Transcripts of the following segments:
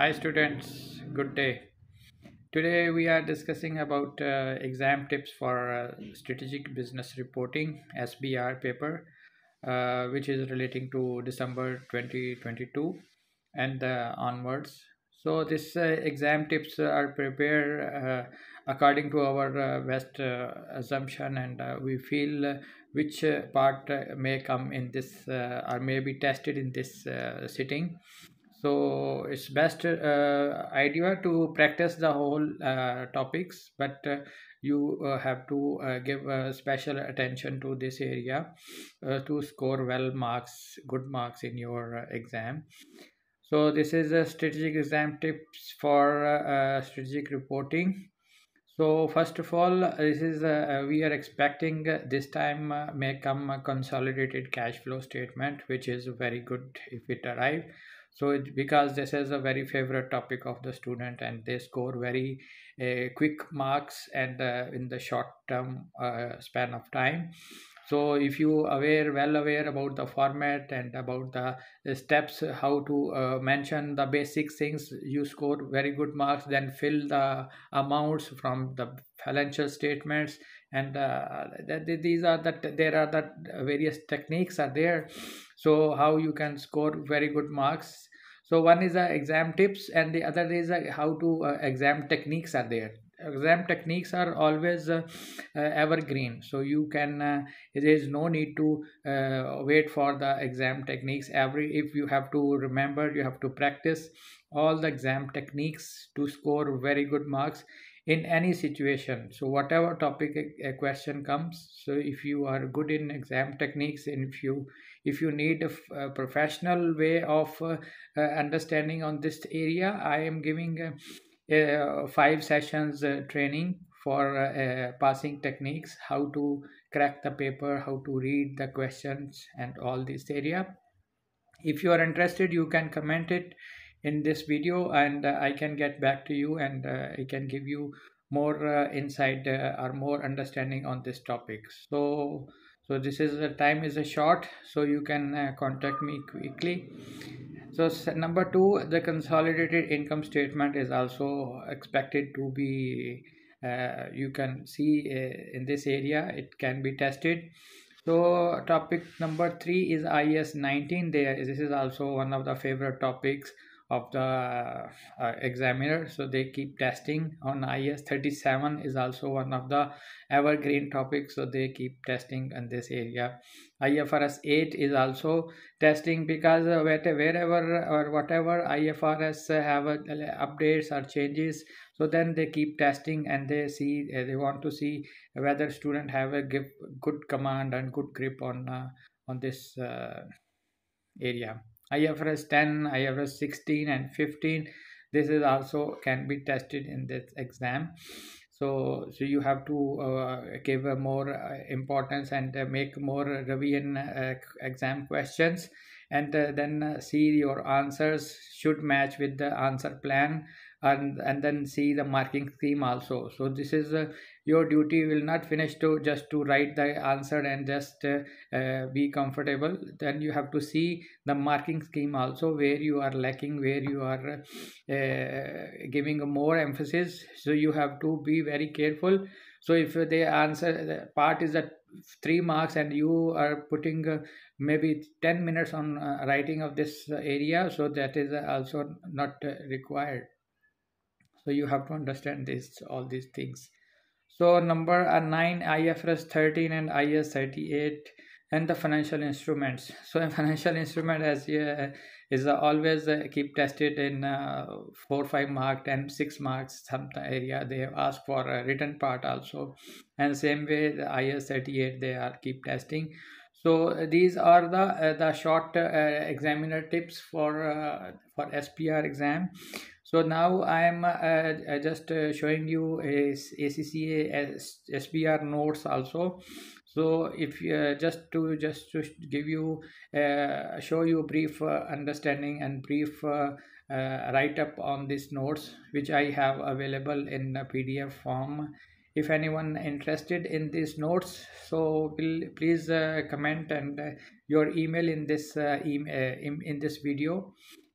Hi students, good day. Today we are discussing about exam tips for strategic business reporting SBR paper, which is relating to December 2022 and onwards. So this exam tips are prepared according to our best assumption, and we feel which part may come in this or may be tested in this sitting. So it's best idea to practice the whole topics, but you have to give special attention to this area to score well marks, good marks in your exam. So this is a strategic exam tips for strategic reporting. So first of all, this is we are expecting this time may come a consolidated cash flow statement, which is very good if it arrives. So because this is a very favorite topic of the student, and they score very quick marks and in the short term span of time. So if you aware, well aware about the format and about the steps, how to mention the basic things, you score very good marks. Then fill the amounts from the financial statements, and there are various techniques are there, so how you can score very good marks. So one is exam tips, and the other is how to exam techniques are there. Exam techniques are always evergreen, so you can there is no need to wait for the exam techniques. If you have to remember, you have to practice all the exam techniques to score very good marks in any situation. So whatever topic a question comes, so if you are good in exam techniques, and if you need a professional way of understanding on this area, I am giving five sessions training for passing techniques, how to crack the paper, how to read the questions, and all this area. If you are interested, you can comment it in this video, and I can get back to you, and I can give you more insight or more understanding on this topic. So this is the time is short, so you can contact me quickly. So number two, the consolidated income statement is also expected to be you can see in this area, it can be tested. So topic number three is IAS 19. This is also one of the favorite topics of the examiner, so they keep testing on IAS 37 is also one of the evergreen topics, so they keep testing in this area. IFRS 8 is also testing, because wherever or whatever IFRS have updates or changes, so then they keep testing, and they want to see whether student have a good command and good grip on this area. IFRS 10, IFRS 16 and 15, this is also can be tested in this exam. So you have to give a more importance and make more revision exam questions, and then see your answers should match with the answer plan, and then see the marking scheme also. So this is your duty will not finish to just to write the answer and just be comfortable. Then you have to see the marking scheme also, where you are lacking, where you are giving more emphasis, so you have to be very careful. So if they answer the part is that 3 marks, and you are putting maybe 10 minutes on writing of this area, so that is also not required. So you have to understand this, all these things. So number 9, IFRS 13 and IAS 38 and the financial instruments. So a financial instrument is always keep tested in 4-5 mark, 10-6 marks, some area they ask for a written part also, and same way the IAS 38 they are keep testing. So these are the short examiner tips for SBR exam. So now I am just showing you ACCA SBR notes also. So if just to give you show you brief understanding and brief write up on these notes, which I have available in PDF form. If anyone interested in these notes, so please comment and your email in this video,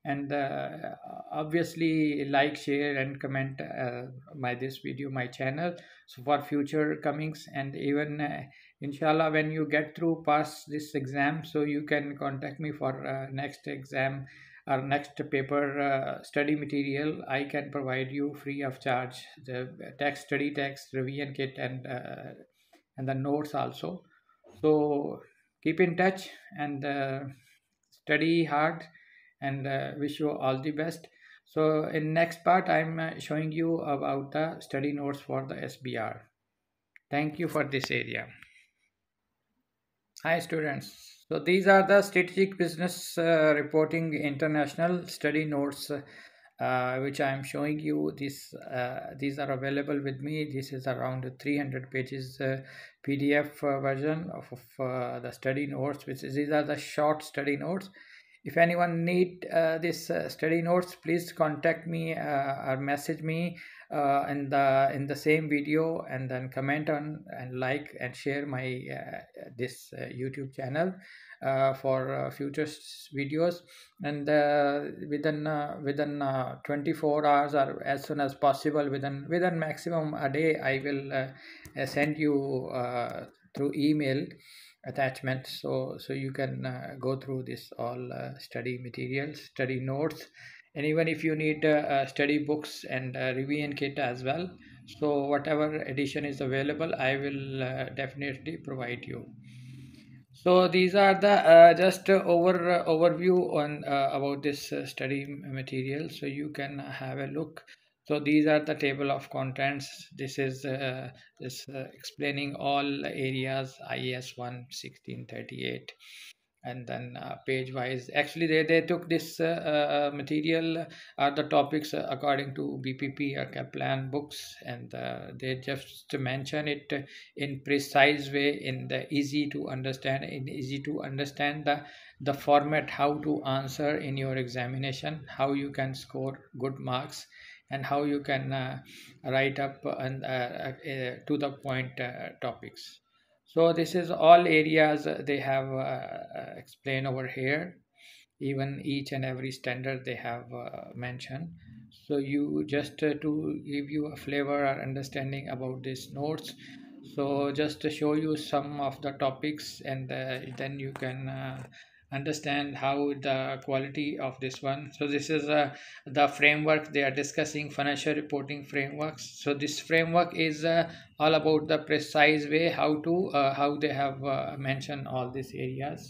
And obviously like, share and comment my channel, so for future comings. And even inshallah, when you get through past this exam, so you can contact me for next exam or next paper study material. I can provide you free of charge the text, study text, revision kit, and the notes also. So keep in touch and study hard, and wish you all the best. So in next part, I'm showing you about the study notes for the SBR. Thank you for this area. Hi students. So these are the Strategic Business Reporting International study notes which I am showing you. These are available with me. This is around 300 pages PDF version of the study notes, which is, these are the short study notes. If anyone need this study notes, please contact me or message me in the same video, and then comment on and like and share my this YouTube channel for future videos. And within 24 hours, or as soon as possible, within maximum a day, I will send you through email attachment, so you can go through this all study materials, study notes. And even if you need study books and revision kit as well, so whatever edition is available, I will definitely provide you. So these are the just overview on about this study material, so you can have a look. So these are the table of contents. This is explaining all areas, IAS 1, 16, 38. And then page wise, actually they took this material or the topics according to BPP or Kaplan books, and they just mention it in precise way, in the easy to understand, the format, how to answer in your examination, how you can score good marks, and how you can write up and to the point topics. So this is all areas they have explained over here. Even each and every standard they have mentioned. So you just to give you a flavor or understanding about these notes. So just to show you some of the topics, and then you can understand how the quality of this one. So this is the framework they are discussing, financial reporting frameworks. So this framework is all about the precise way how to how they have mentioned all these areas.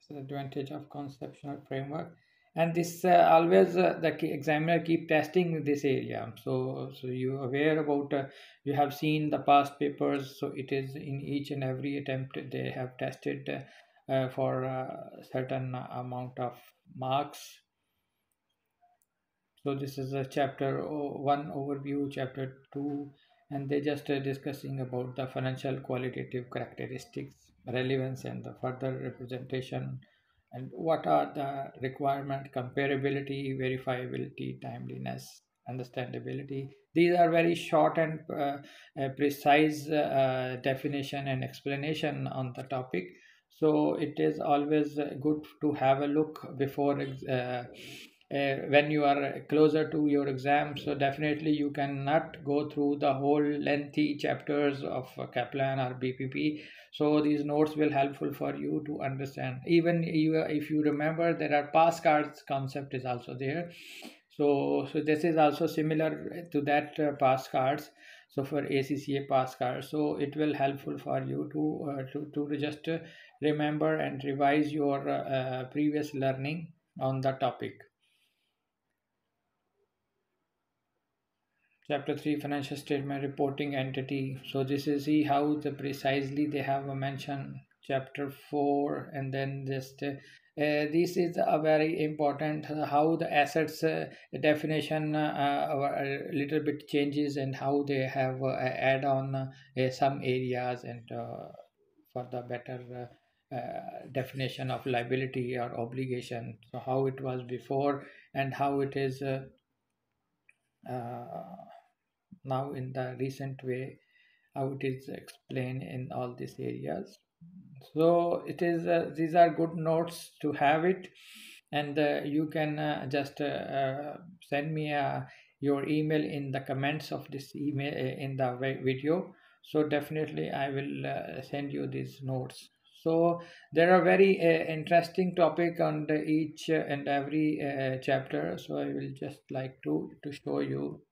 So the advantage of conceptual framework. And this always the examiner keep testing this area. So you aware about, you have seen the past papers. So it is in each and every attempt they have tested for a certain amount of marks. So this is a chapter 1 overview, chapter 2. And they just discussing about the financial qualitative characteristics, relevance, and the further representation. And what are the requirement, comparability, verifiability, timeliness, understandability. These are very short and precise definition and explanation on the topic. So it is always good to have a look before when you are closer to your exam. So definitely you cannot go through the whole lengthy chapters of Kaplan or BPP. So these notes will helpful for you to understand. Even if you remember, there are pass cards concept is also there. So this is also similar to that pass cards. So for ACCA pass card, so it will helpful for you to just remember and revise your previous learning on the topic. Chapter 3, financial statement reporting entity. So this is, see how the precisely they have mentioned. Chapter 4, and then just this is a very important how the assets definition a little bit changes, and how they have add on some areas, and for the better definition of liability or obligation. So how it was before and how it is now in the recent way, how it is explained in all these areas. So it is these are good notes to have it, and you can just send me your email in the comments of this email in the video. So definitely I will send you these notes. So there are very interesting topic on the each and every chapter. So I will just like to show you.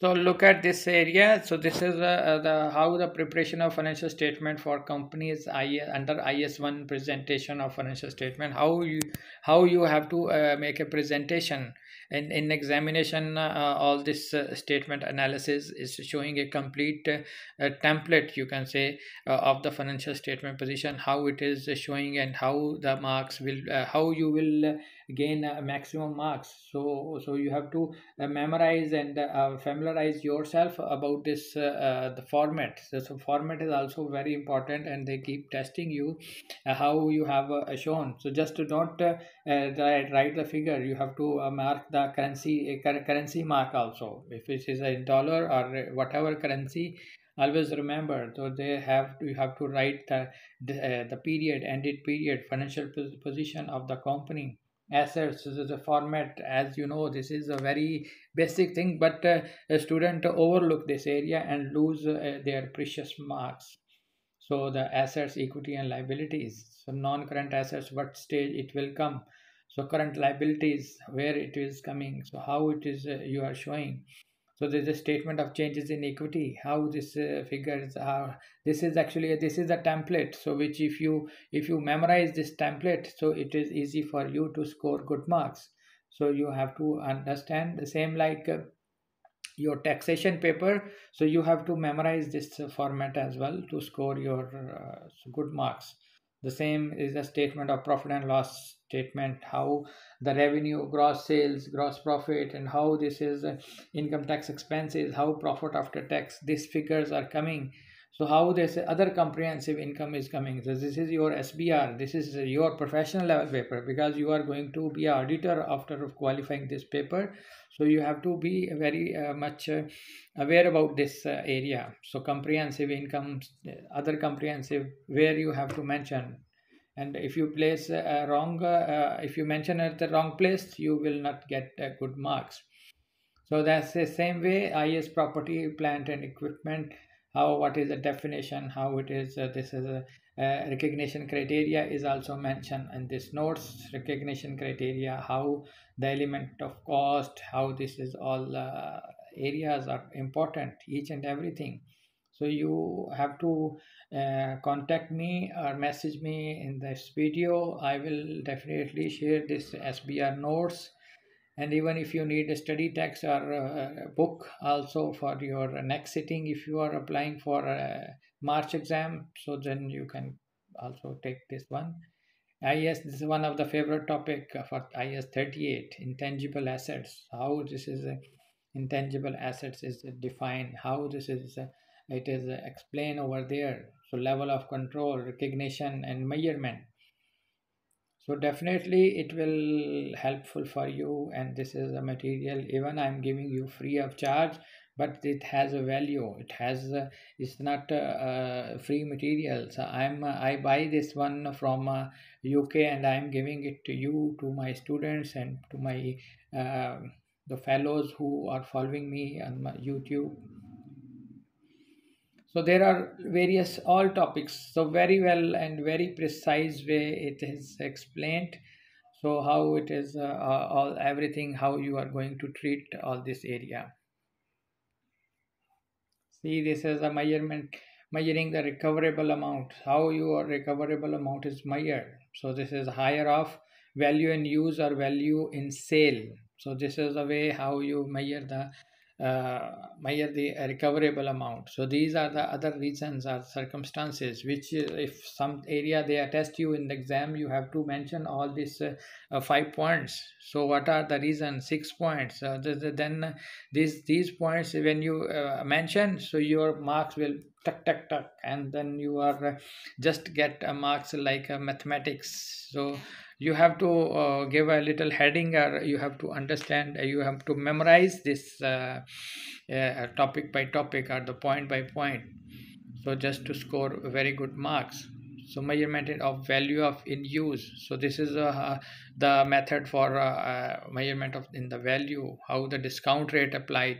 So look at this area. So this is how the preparation of financial statement for companies under IAS 1 presentation of financial statement. How you have to make a presentation, and in examination all this statement analysis is showing a complete template, you can say, of the financial statement position, how it is showing, and how the marks will how you will gain maximum marks. So you have to memorize and familiarize yourself about this the format. So format is also very important, and they keep testing you how you have shown. So just to not write the figure, you have to mark the currency mark also. If it is a dollar or whatever currency, always remember. So you have to write the period, ended period, financial position of the company, assets. This is a format, as you know, this is a very basic thing, but a student overlook this area and lose their precious marks. So the assets, equity and liabilities. So non-current assets, what stage it will come. So current liabilities, where it is coming. So how it is you are showing. So there is a statement of changes in equity, how this figures are. This is a template. So which if you memorize this template, so it is easy for you to score good marks. So you have to understand the same like your taxation paper. So you have to memorize this format as well to score your good marks. The same is a statement of profit and loss statement, how the revenue, gross sales, gross profit, and how this is income tax expenses, how profit after tax, these figures are coming. So how this other comprehensive income is coming. So this is your SBR. This is your professional level paper, because you are going to be an auditor after qualifying this paper. So you have to be very much aware about this area. So comprehensive income, other comprehensive, where you have to mention. And if you place wrong, if you mention at the wrong place, you will not get good marks. So that's the same way IAS property, plant and equipment. What is the definition, how it is, this is a recognition criteria is also mentioned in this notes. Recognition criteria, how the element of cost, how this is all areas are important, each and everything. So you have to contact me or message me in this video. I will definitely share this SBR notes. And even if you need a study text or a book also for your next sitting, if you are applying for a March exam, so then you can also take this one. IAS, this is one of the favorite topic for IAS 38, intangible assets. How this is intangible assets is defined, how this is it is explained over there. So level of control, recognition and measurement. So definitely it will helpful for you, and this is a material even I'm giving you free of charge, but it has a value. It has it's not free material. So I buy this one from UK, and I'm giving it to you, to my students, and to my the fellows who are following me on my YouTube. So there are various all topics, so very well and very precise way it is explained. So how it is all everything, how you are going to treat all this area. See, this is a measurement, measuring the recoverable amount, how your recoverable amount is measured. So this is higher of value in use or value in sale. So this is the way how you measure the recoverable amount. So these are the other reasons or circumstances which if some area they attest you in the exam, you have to mention all these 5 points. So what are the reasons? 6 points. Then these points when you mention, so your marks will tuck tuck tuck, and then you are just get marks like mathematics. So you have to give a little heading, or you have to understand, you have to memorize this topic by topic or the point by point, so just to score very good marks. So measurement of value of in use. So this is the method for measurement of in the value, how the discount rate applied.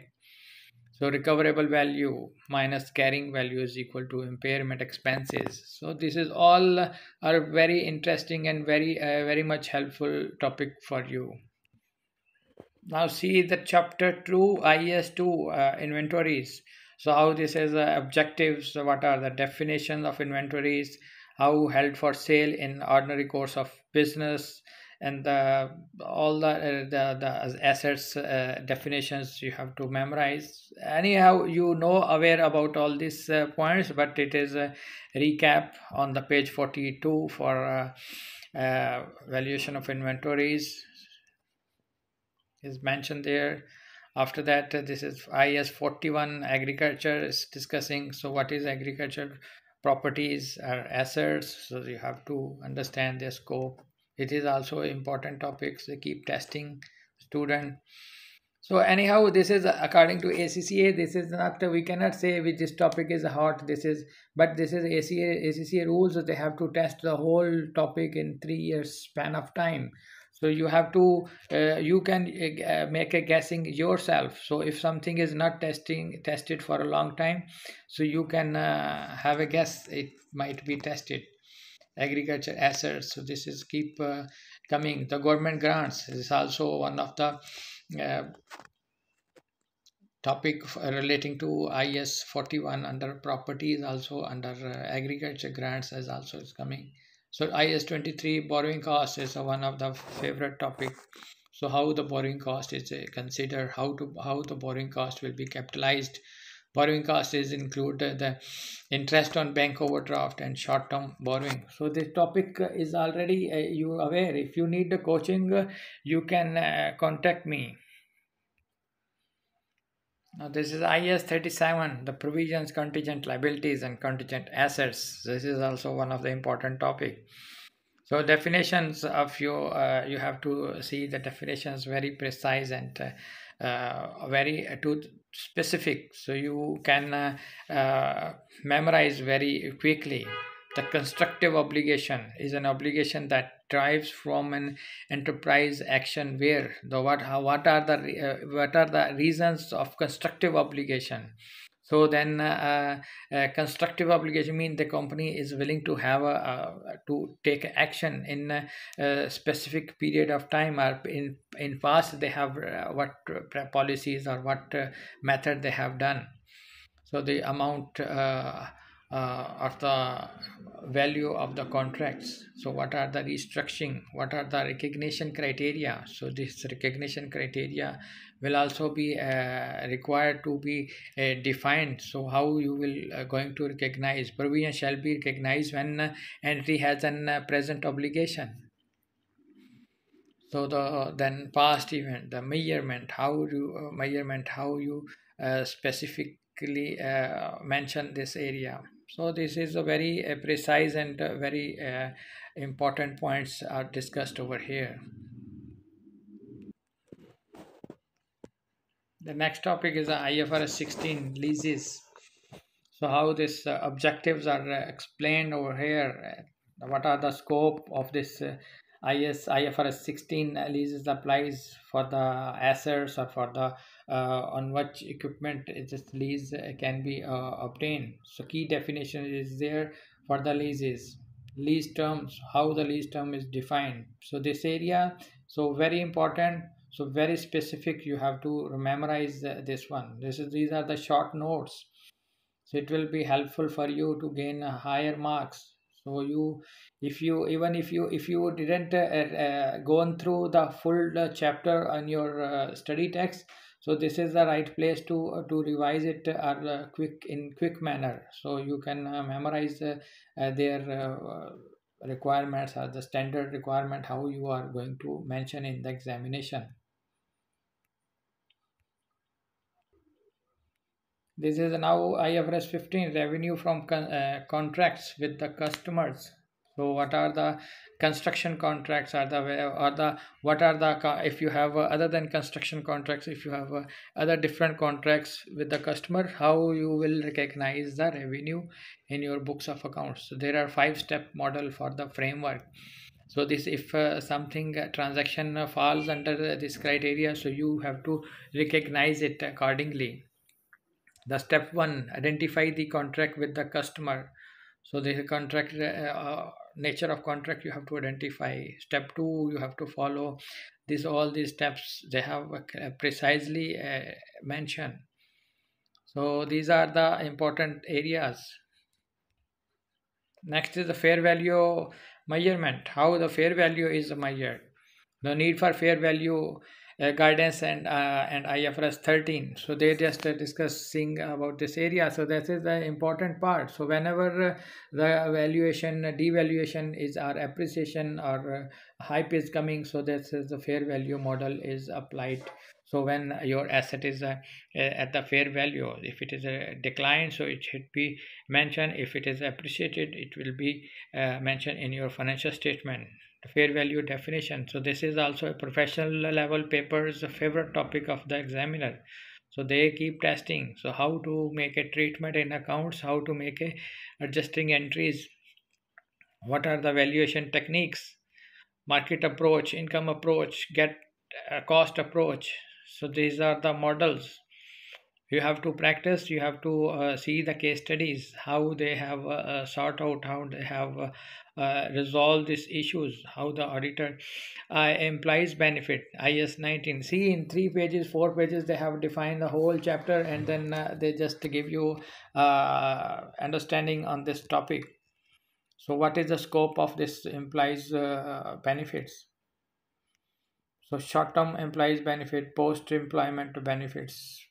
So recoverable value minus carrying value is equal to impairment expenses. So this is all are very interesting and very much helpful topic for you. Now see the chapter 2, IAS 2, inventories. So how this is objectives, what are the definitions of inventories, how held for sale in ordinary course of business, and all the assets definitions you have to memorize. Anyhow, you know aware about all these points, but it is a recap on the page 42 for valuation of inventories is mentioned there. After that, this is IAS 41, agriculture is discussing. So what is agriculture? Properties are assets, so you have to understand their scope. It is also important topics. They keep testing student. So anyhow, this is according to ACCA. This is not, we cannot say which this topic is hot. This is, but this is ACCA rules. So they have to test the whole topic in 3 years span of time. So you have to, you can make a guessing yourself. So if something is not tested for a long time, so you can have a guess it might be tested. Agriculture assets, so this is keep coming. The government grants is also one of the topic relating to IAS 41 under properties, also under agriculture grants is also is coming. So IAS 23, borrowing cost is one of the favorite topic. So how the borrowing cost is considered, how the borrowing cost will be capitalized. Borrowing cost is include the interest on bank overdraft and short term borrowing. So this topic is already you aware. If you need the coaching, you can contact me. Now this is IAS 37, the provisions, contingent liabilities and contingent assets. This is also one of the important topic. So definitions of your, you have to see the definitions very precise and very too specific. So you can memorize very quickly. The constructive obligation is an obligation that derives from an enterprise action where the what are the reasons of constructive obligation. So then constructive obligation means the company is willing to have to take action in a specific period of time, or in past they have what policies or what method they have done. So the amount of the value of the contracts. So what are the restructuring, what are the recognition criteria. So this recognition criteria will also be required to be defined. So how you will going to recognize. Provision shall be recognized when entity has an present obligation. So the then past event, the measurement, how you measurement, how you specifically mention this area. So this is a very precise and very important points are discussed over here. The next topic is IFRS 16 leases. So how this objectives are explained over here. What are the scope of this IFRS 16 leases applies for the assets or for the on which equipment this lease can be obtained. So key definition is there for the leases. Lease terms, how the lease term is defined. So this area, so very important, so very specific. You have to memorize this one. This is, these are the short notes. So it will be helpful for you to gain higher marks. So you, if you didn't gone through the full chapter on your study text, so this is the right place to revise it or quick manner. So you can memorize their requirements or the standard requirement, how you are going to mention in the examination. This is now IFRS 15, revenue from contracts with the customers. So what are the construction contracts, if you have other than construction contracts, if you have other different contracts with the customer, how you will recognize the revenue in your books of accounts. So there are 5-step model for the framework. So this, if something transaction falls under this criteria, so you have to recognize it accordingly. The step 1, identify the contract with the customer. So the contract nature of contract you have to identify. Step 2, you have to follow this, all these steps they have precisely mentioned. So these are the important areas. Next is the fair value measurement, how the fair value is measured, the need for fair value guidance, and IFRS 13. So they just discussing about this area. So this is the important part. So whenever the valuation, devaluation is, or appreciation or hype is coming, so this is the fair value model is applied. So when your asset is at the fair value, if it is a decline, so it should be mentioned. If it is appreciated, it will be mentioned in your financial statement. Fair value definition. So this is also a professional level paper, is a favorite topic of the examiner. So they keep testing. So how to make a treatment in accounts, how to make a adjusting entries, what are the valuation techniques, market approach, income approach, get cost approach. So these are the models. You have to practice, you have to see the case studies, how they have sort out, how they have resolved these issues, how the auditor implies benefit, IAS 19. See, in 3 pages, 4 pages, they have defined the whole chapter, and then they just give you understanding on this topic. So what is the scope of this implies benefits? So short-term implies benefit, post-employment benefits,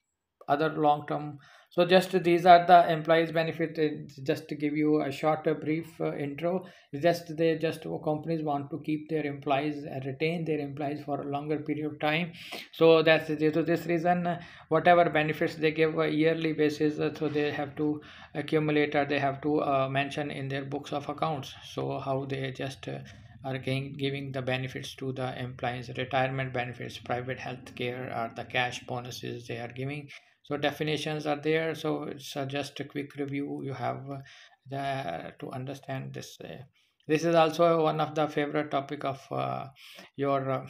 other long term. So just these are the employees benefit. Just to give you a short brief intro, just they just companies want to keep their employees, retain their employees for a longer period of time. So that's due to this reason whatever benefits they give a yearly basis, so they have to accumulate, or they have to mention in their books of accounts. So how they just are giving the benefits to the employees, retirement benefits, private health care, or the cash bonuses they are giving. So definitions are there. So it's just a quick review you have to understand this. This is also one of the favorite topic of your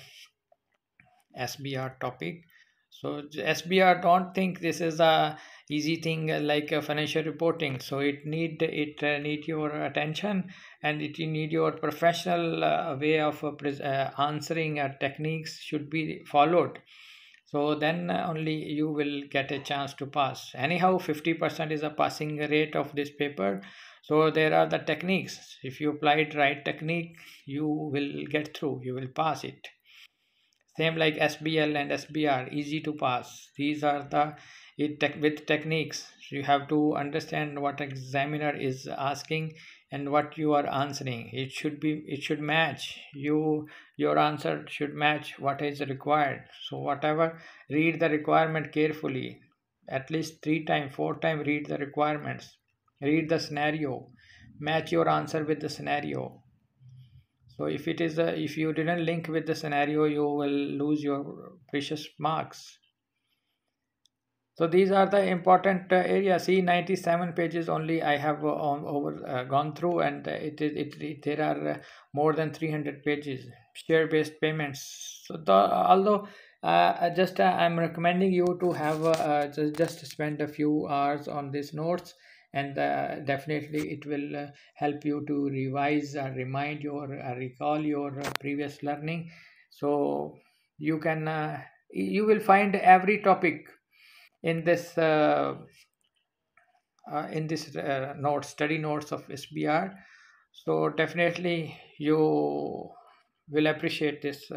SBR topic. So SBR, don't think this is a easy thing like financial reporting. So it need your attention, and it need your professional way of answering. Techniques should be followed. So then only you will get a chance to pass. Anyhow, 50% is a passing rate of this paper. So there are the techniques. If you apply the right technique, you will get through, you will pass it. Same like SBL and SBR, easy to pass. These are the with techniques. You have to understand what examiner is asking and what you are answering. It should match. Your answer should match what is required. So whatever, read the requirement carefully. At least 3 times, 4 times read the requirements. Read the scenario. Match your answer with the scenario. So if it is if you didn't link with the scenario, you will lose your precious marks. So these are the important areas. See, 97 pages only I have gone through, and there are more than 300 pages. Share-based payments. So although I'm recommending you to have just spend a few hours on these notes. And definitely it will help you to revise or remind your recall your previous learning. So you can you will find every topic in this notes, study notes of SBR. So definitely you will appreciate this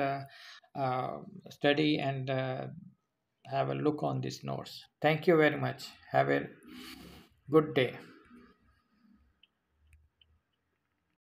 study, and have a look on these notes. Thank you very much. Have a good day.